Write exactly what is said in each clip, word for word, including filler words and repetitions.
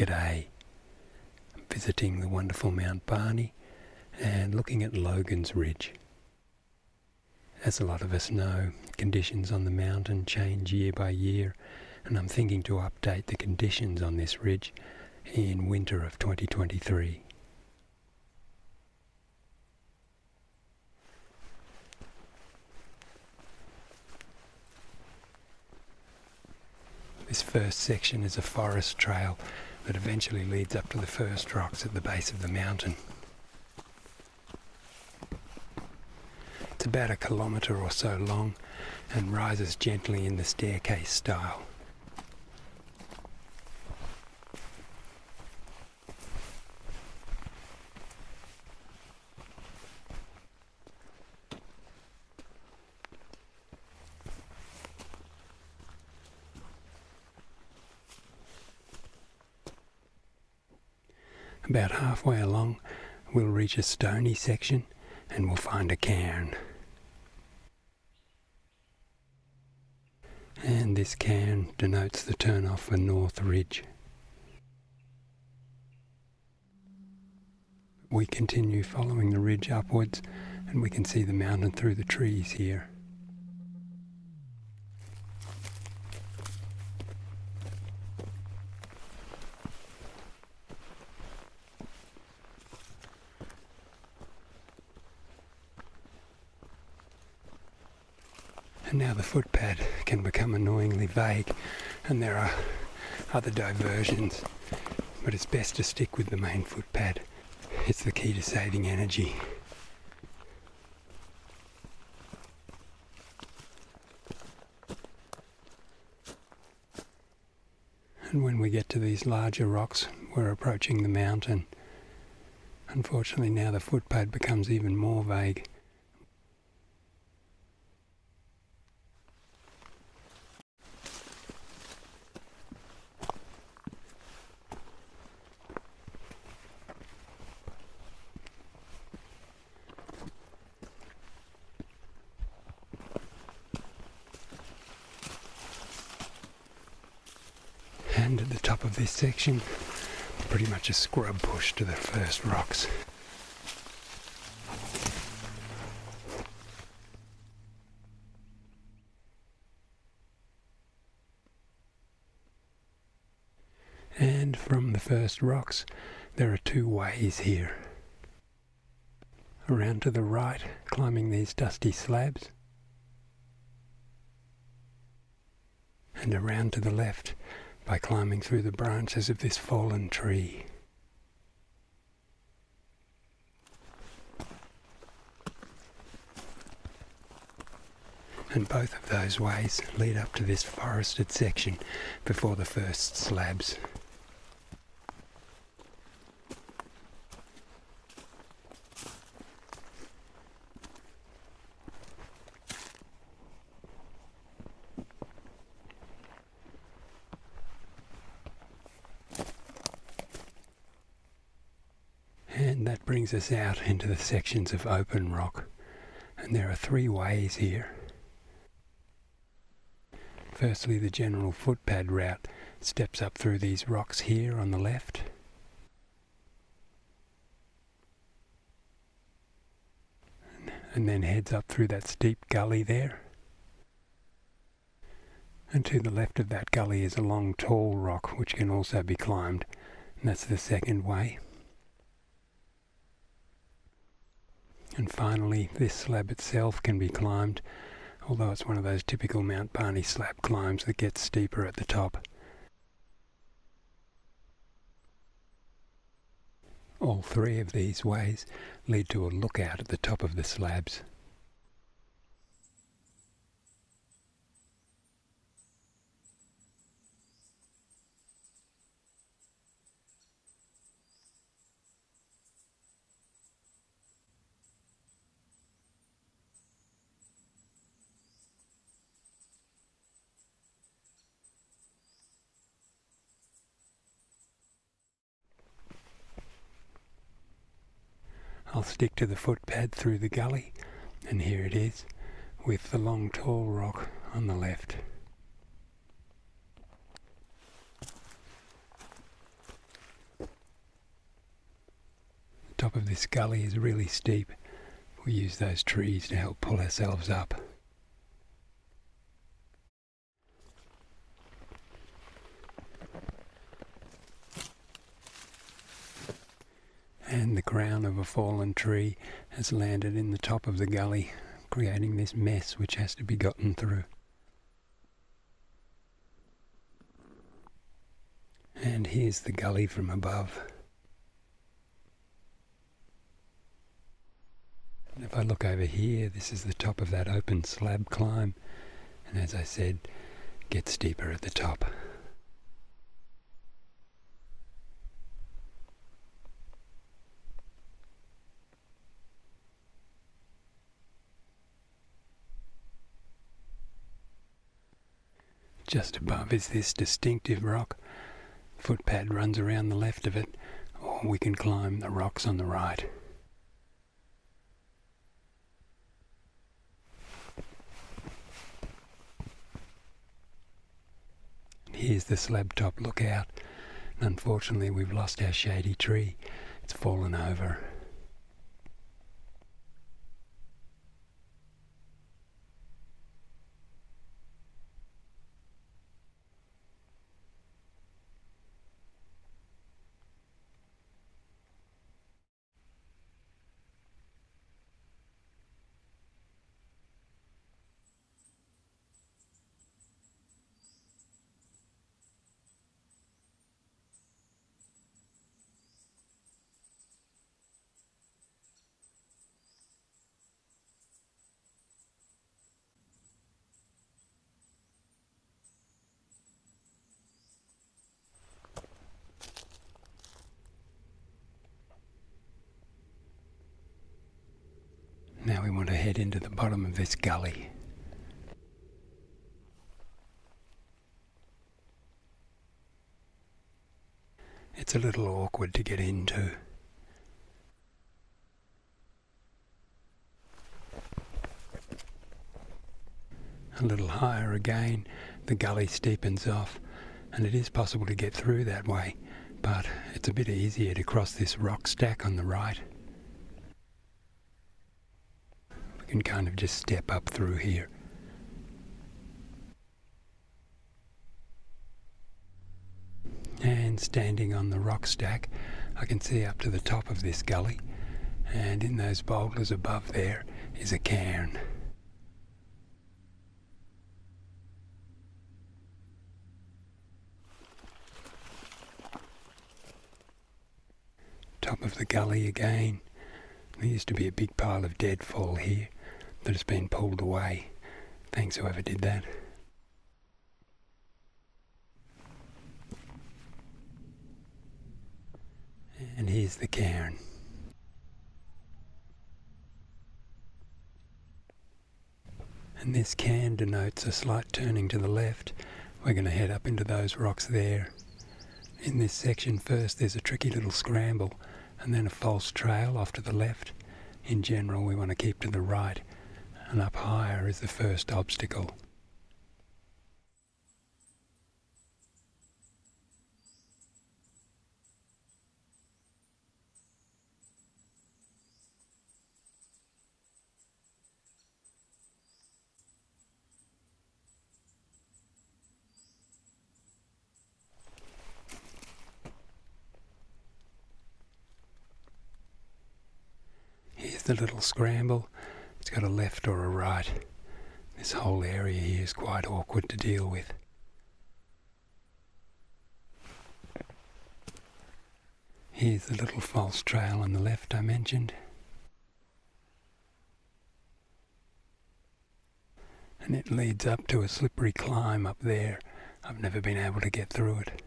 G'day, I'm visiting the wonderful Mount Barney and looking at Logans Ridge. As a lot of us know, conditions on the mountain change year by year, and I'm thinking to update the conditions on this ridge in winter of twenty twenty-three. This first section is a forest trail that eventually leads up to the first rocks at the base of the mountain. It's about a kilometre or so long and rises gently in the staircase style. About halfway along, we'll reach a stony section and we'll find a cairn. And this cairn denotes the turn-off for North Ridge. We continue following the ridge upwards and we can see the mountain through the trees here. And now the footpad can become annoyingly vague and there are other diversions, but it's best to stick with the main footpad. It's the key to saving energy. And when we get to these larger rocks, we're approaching the mountain. Unfortunately, now the footpad becomes even more vague. And at the top of this section, pretty much a scrub push to the first rocks. And from the first rocks, there are two ways here. Around to the right, climbing these dusty slabs. And around to the left, by climbing through the branches of this fallen tree. And both of those ways lead up to this forested section before the first slabs. And that brings us out into the sections of open rock, and there are three ways here. Firstly, the general footpad route steps up through these rocks here on the left. And then heads up through that steep gully there. And to the left of that gully is a long tall rock which can also be climbed, and that's the second way. And finally, this slab itself can be climbed, although it's one of those typical Mount Barney slab climbs that gets steeper at the top. All three of these ways lead to a lookout at the top of the slabs. I'll stick to the footpad through the gully, and here it is, with the long tall rock on the left. top of this gully is really steep. We use those trees to help pull ourselves up. And the crown of a fallen tree has landed in the top of the gully, creating this mess which has to be gotten through. And here's the gully from above. And if I look over here, this is the top of that open slab climb, and as I said, gets steeper at the top. Just above is this distinctive rock. Footpad runs around the left of it, or we can climb the rocks on the right. And here's the slab top lookout, and unfortunately we've lost our shady tree. It's fallen over. Now we want to head into the bottom of this gully. It's a little awkward to get into. A little higher again, the gully steepens off, and it is possible to get through that way, but it's a bit easier to cross this rock stack on the right. Can kind of just step up through here. And standing on the rock stack, I can see up to the top of this gully, and in those boulders above there is a cairn. Top of the gully again. There used to be a big pile of deadfall here that has been pulled away. Thanks whoever did that. And here's the cairn. And this cairn denotes a slight turning to the left. We're going to head up into those rocks there. In this section first there's a tricky little scramble and then a false trail off to the left. In general we want to keep to the right, and up higher is the first obstacle. Here's the little scramble. It's got a left or a right. This whole area here is quite awkward to deal with. Here's the little false trail on the left I mentioned. And it leads up to a slippery climb up there. I've never been able to get through it.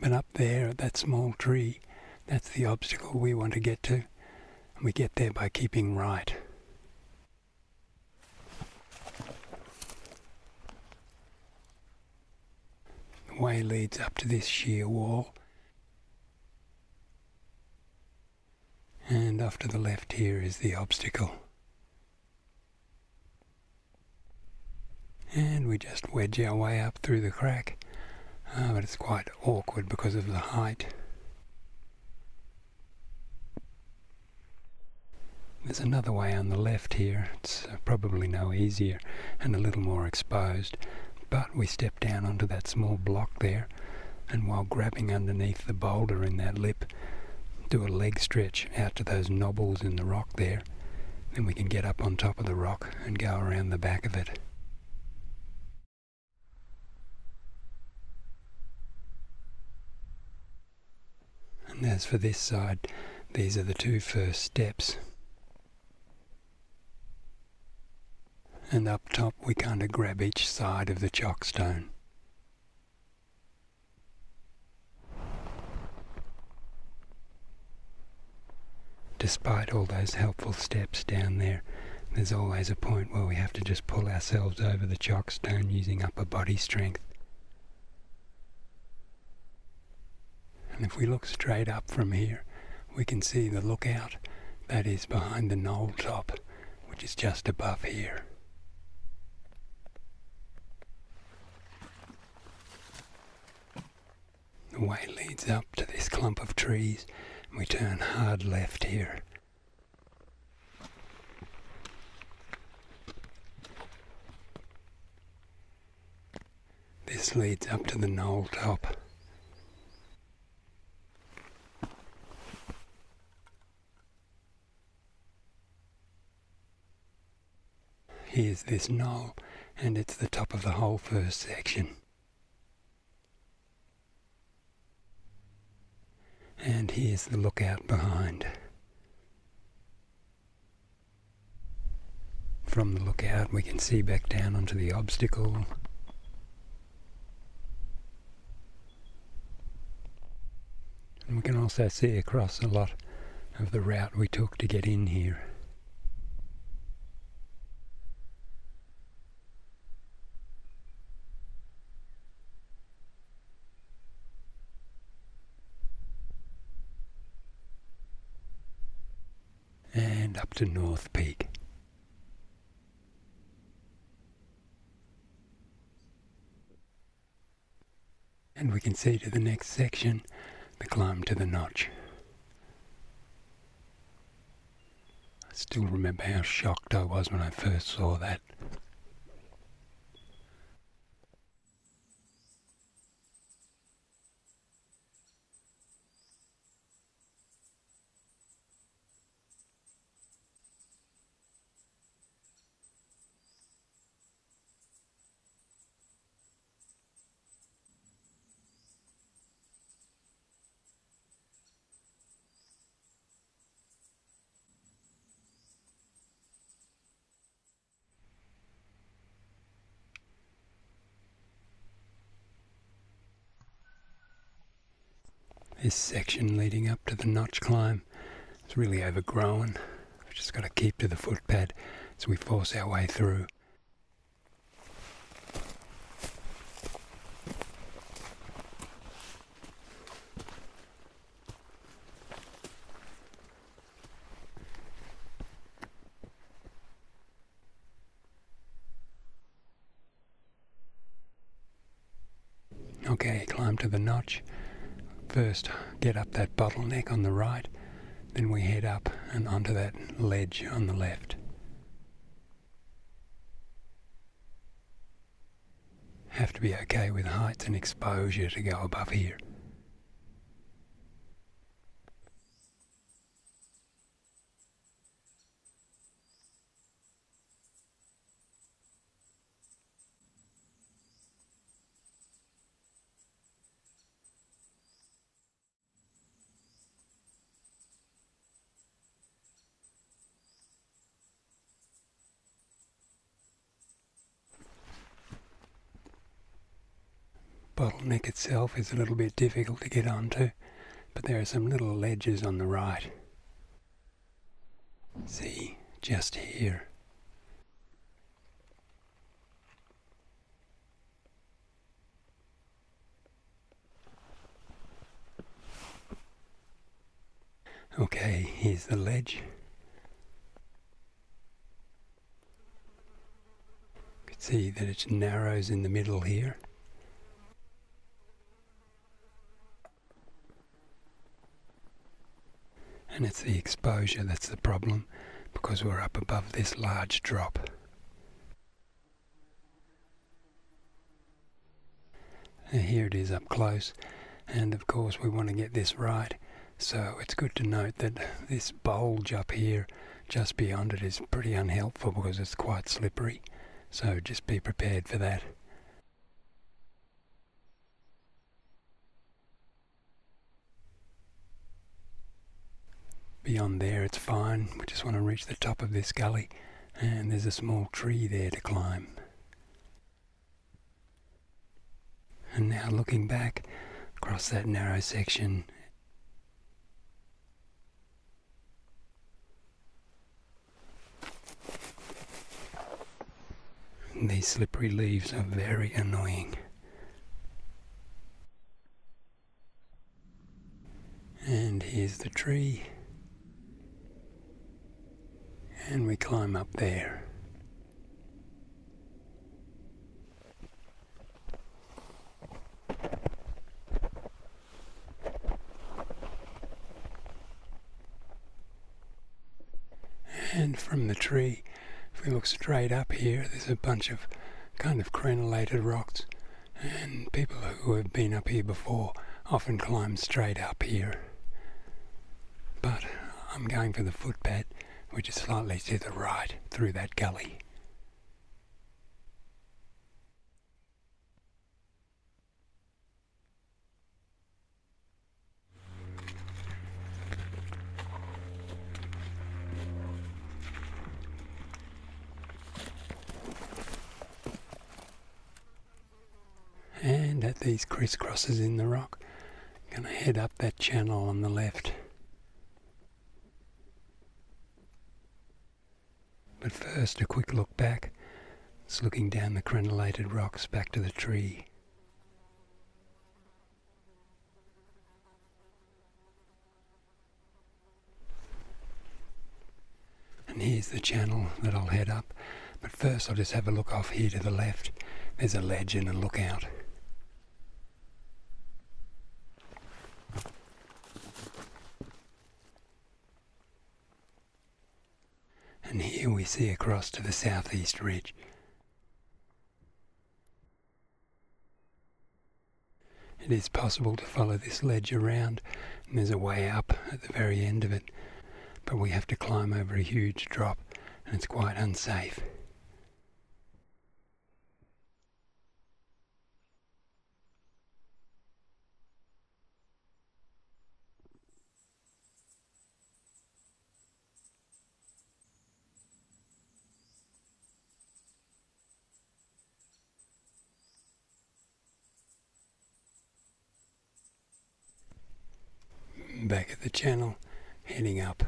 But up there at that small tree, that's the obstacle we want to get to, and we get there by keeping right. The way leads up to this sheer wall, and off to the left here is the obstacle. And we just wedge our way up through the crack. Uh, but it's quite awkward because of the height. There's another way on the left here, it's uh, probably no easier and a little more exposed, but we step down onto that small block there, and while grabbing underneath the boulder in that lip, do a leg stretch out to those knobbles in the rock there, then we can get up on top of the rock and go around the back of it. And as for this side, these are the two first steps. And up top we kind of grab each side of the chalk stone. Despite all those helpful steps down there, there's always a point where we have to just pull ourselves over the chalk stone using upper body strength. And if we look straight up from here, we can see the lookout that is behind the knoll top, which is just above here. The way leads up to this clump of trees, and we turn hard left here. This leads up to the knoll top. Here's this knoll, and it's the top of the whole first section. And here's the lookout behind. From the lookout we can see back down onto the obstacle. And we can also see across a lot of the route we took to get in here. Up to North Peak. And we can see to the next section, the climb to the notch. I still remember how shocked I was when I first saw that. This section leading up to the notch climb is really overgrown. We've just got to keep to the footpad as we force our way through. Okay, climb to the notch. First, get up that bottleneck on the right, then we head up and onto that ledge on the left. Have to be okay with heights and exposure to go above here. Bottleneck itself is a little bit difficult to get onto, but there are some little ledges on the right. See, just here. Okay, here's the ledge. You can see that it narrows in the middle here. and it's the exposure that's the problem, because we're up above this large drop. And here it is up close, and of course we want to get this right, so it's good to note that this bulge up here just beyond it is pretty unhelpful because it's quite slippery, so just be prepared for that. Beyond there it's fine, we just want to reach the top of this gully, and there's a small tree there to climb. And now looking back across that narrow section, these slippery leaves are very annoying. And here's the tree. And we climb up there. And from the tree, if we look straight up here, there's a bunch of kind of crenellated rocks, and people who have been up here before often climb straight up here. But I'm going for the footpad, which is slightly to the right through that gully. And at these crisscrosses in the rock, I'm going to head up that channel on the left. But first, a quick look back. It's looking down the crenellated rocks back to the tree. And here's the channel that I'll head up. But first, I'll just have a look off here to the left. There's a ledge and a lookout. And here we see across to the southeast ridge. It is possible to follow this ledge around, and there's a way up at the very end of it, but we have to climb over a huge drop, and it's quite unsafe. Back at the channel, heading up.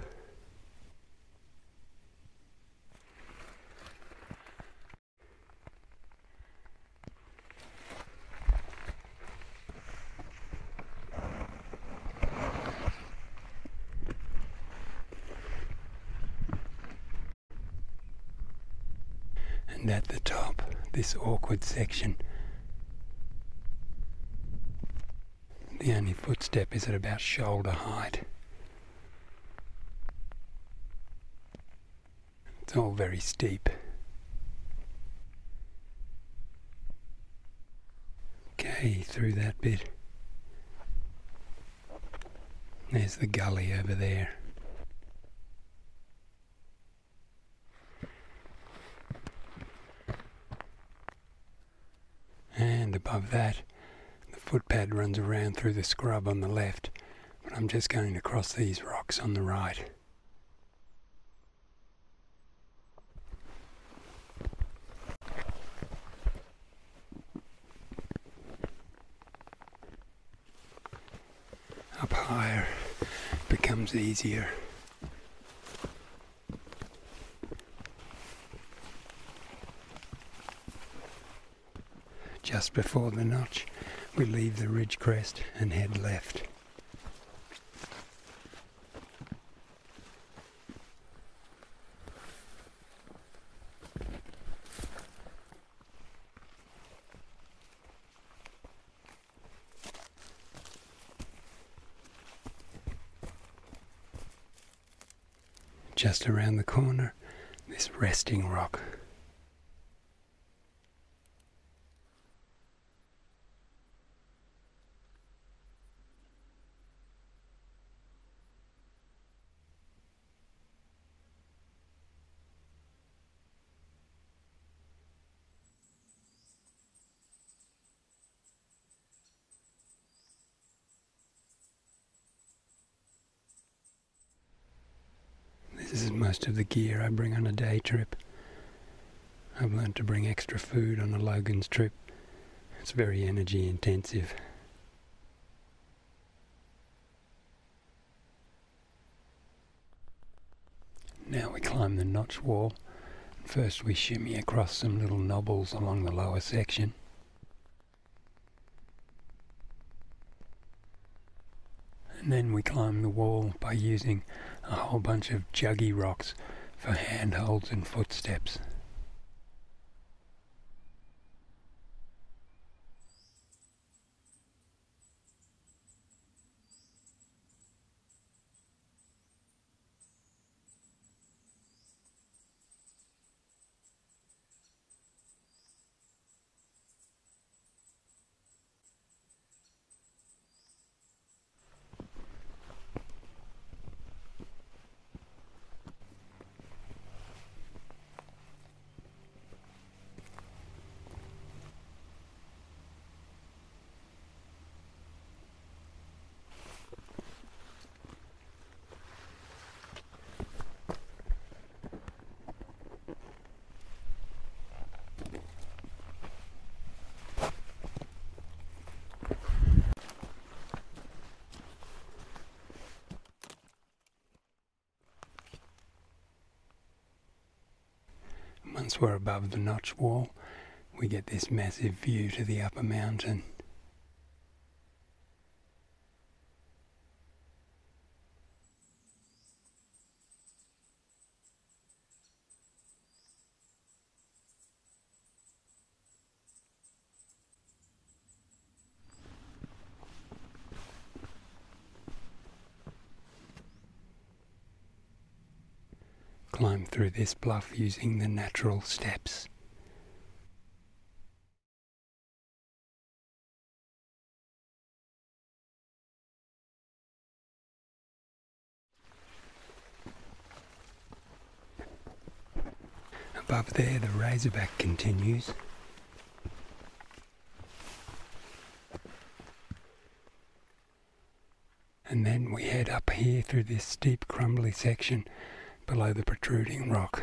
And at the top, this awkward section. The only footstep is at about shoulder height. It's all very steep. Okay, through that bit. There's the gully over there. And above that, footpad runs around through the scrub on the left, but I'm just going to cross these rocks on the right. Up higher becomes easier. Just before the notch, we leave the ridge crest and head left. just around the corner, this resting rock. This is most of the gear I bring on a day trip. I've learned to bring extra food on a Logans trip. It's very energy intensive. Now we climb the notch wall. First we shimmy across some little knobbles along the lower section. And then we climb the wall by using a whole bunch of juggy rocks for handholds and footsteps. Once we're above the notch wall, we get this massive view to the upper mountain. Climb through this bluff using the natural steps. Above there, the Razorback continues. And then we head up here through this steep, crumbly section below the protruding rock.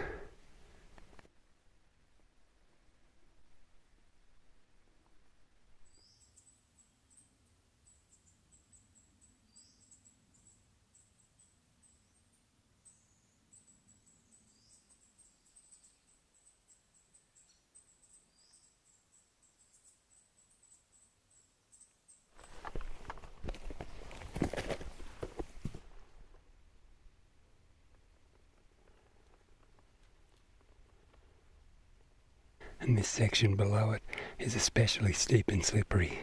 And this section below it is especially steep and slippery.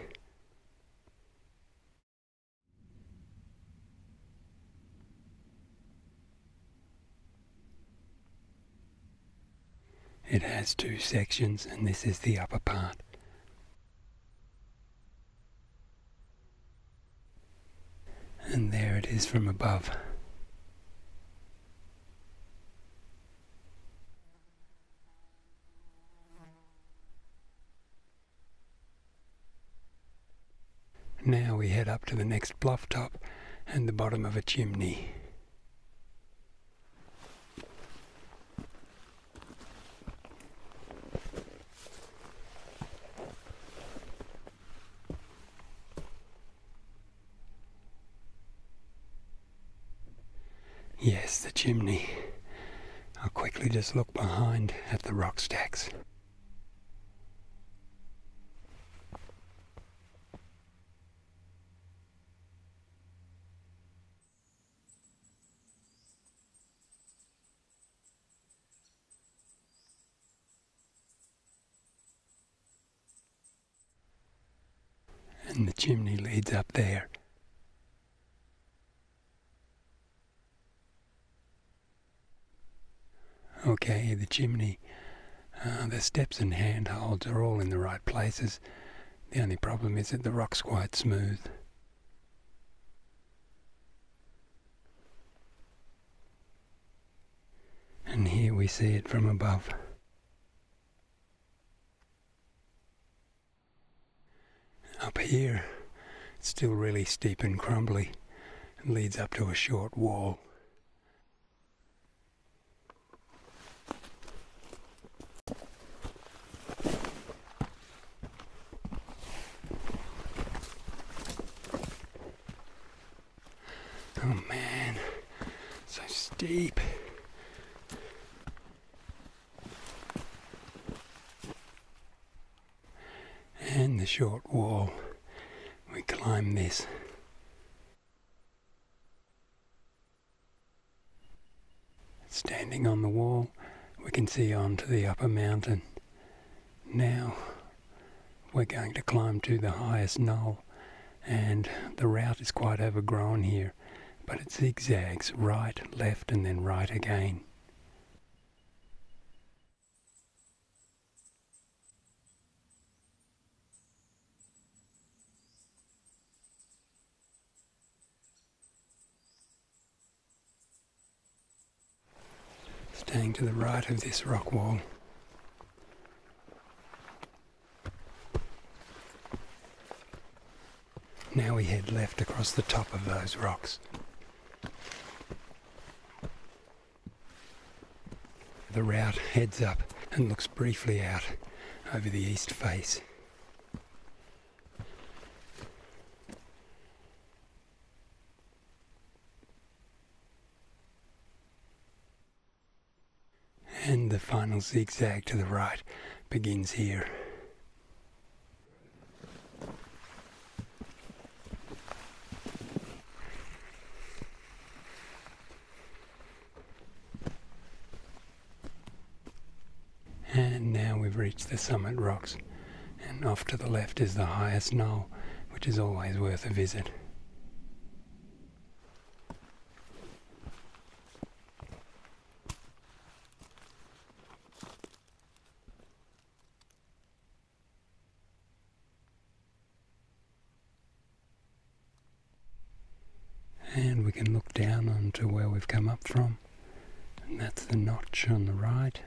It has two sections, and this is the upper part. And there it is from above. Now we head up to the next bluff top and the bottom of a chimney. Yes, the chimney. I'll quickly just look behind at the rock stacks. And the chimney leads up there. Okay, the chimney, uh, the steps and handholds are all in the right places. The only problem is that the rock's quite smooth. And here we see it from above. Up here, it's still really steep and crumbly and leads up to a short wall. Oh man, so steep. And the short wall. We climb this. Standing on the wall, we can see onto the upper mountain. Now we're going to climb to the highest knoll, and the route is quite overgrown here. But it zigzags right, left, and then right again. Staying to the right of this rock wall. Now we head left across the top of those rocks. The route heads up and looks briefly out over the east face. And the final zigzag to the right begins here. And now we've reached the summit rocks, and off to the left is the highest knoll, which is always worth a visit. And we can look down onto where we've come up from, and that's the notch on the right.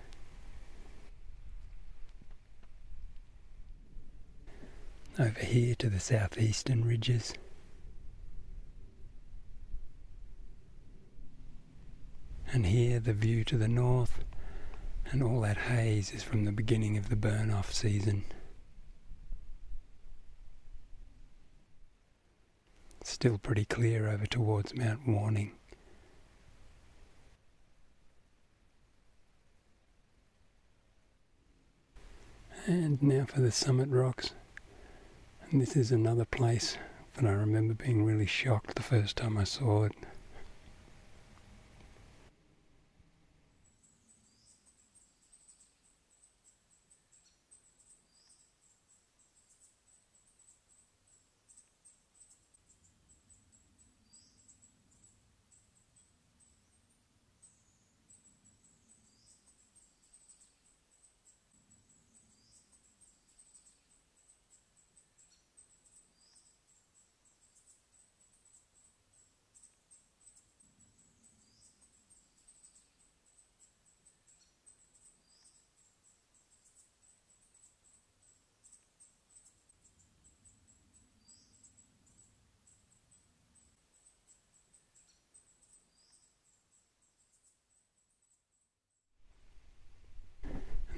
Over here to the southeastern ridges. And here the view to the north, and all that haze is from the beginning of the burn-off season. Still pretty clear over towards Mount Warning. And now for the summit rocks. And this is another place that I remember being really shocked the first time I saw it.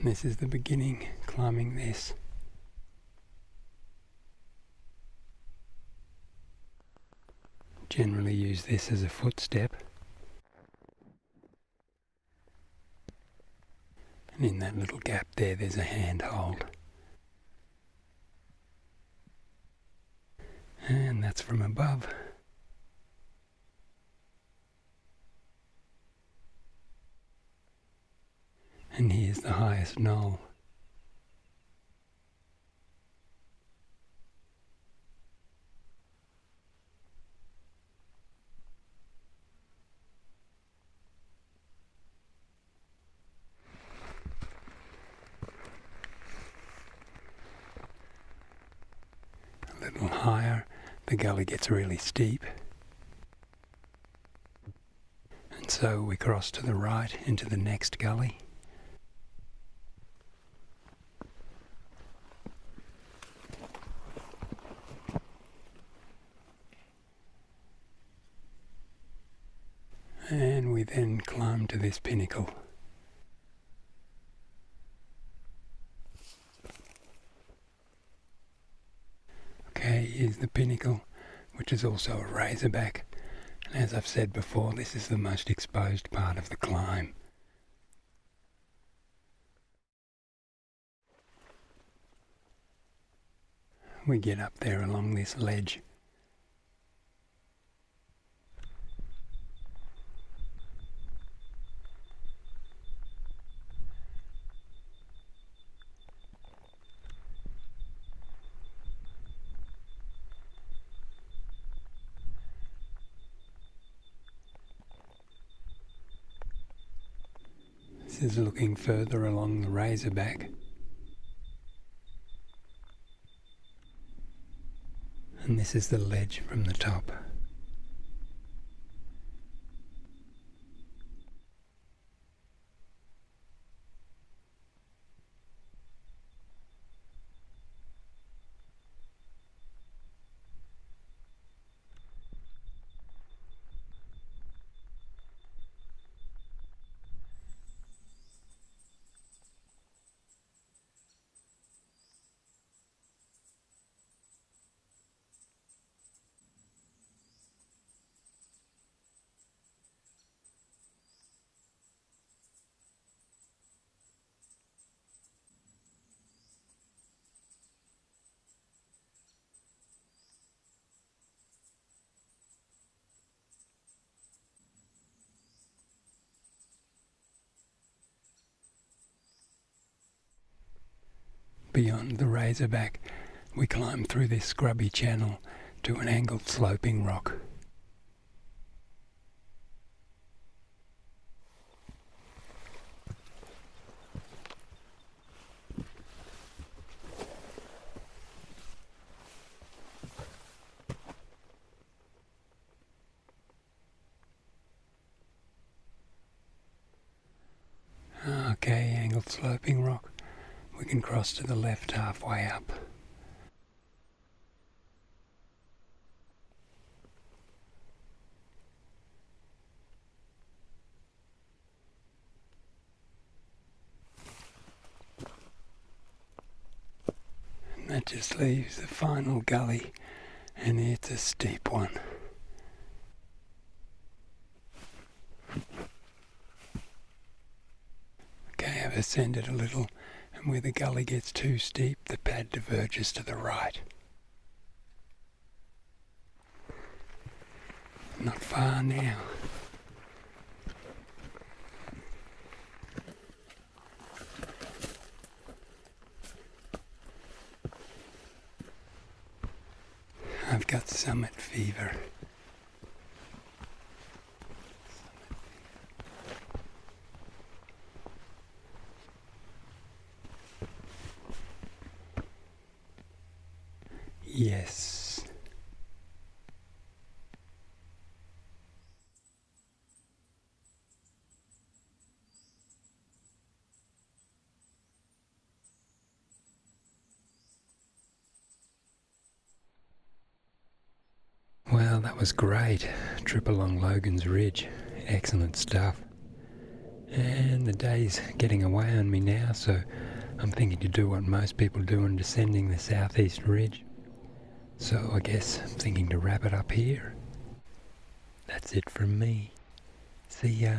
And this is the beginning, climbing this. Generally use this as a footstep. And in that little gap there, there's a handhold. And that's from above. And here's the highest knoll. little higher, the gully gets really steep. And so we cross to the right into the next gully. And we then climb to this pinnacle. Okay, here's the pinnacle, which is also a razorback. And as I've said before, this is the most exposed part of the climb. We get up there along this ledge. Is looking further along the Razorback, and this is the ledge from the top. Beyond the Razorback, we climb through this scrubby channel to an angled sloping rock. Okay, angled sloping rock. We can cross to the left halfway up. And that just leaves the final gully, and it's a steep one. Okay, I've ascended a little. And where the gully gets too steep, the pad diverges to the right. Not far now. I've got summit fever. Yes. Well, that was great. Trip along Logans Ridge. Excellent stuff. And the day's getting away on me now, so I'm thinking to do what most people do in descending the Southeast Ridge. So I guess I'm thinking to wrap it up here. That's it from me. See ya.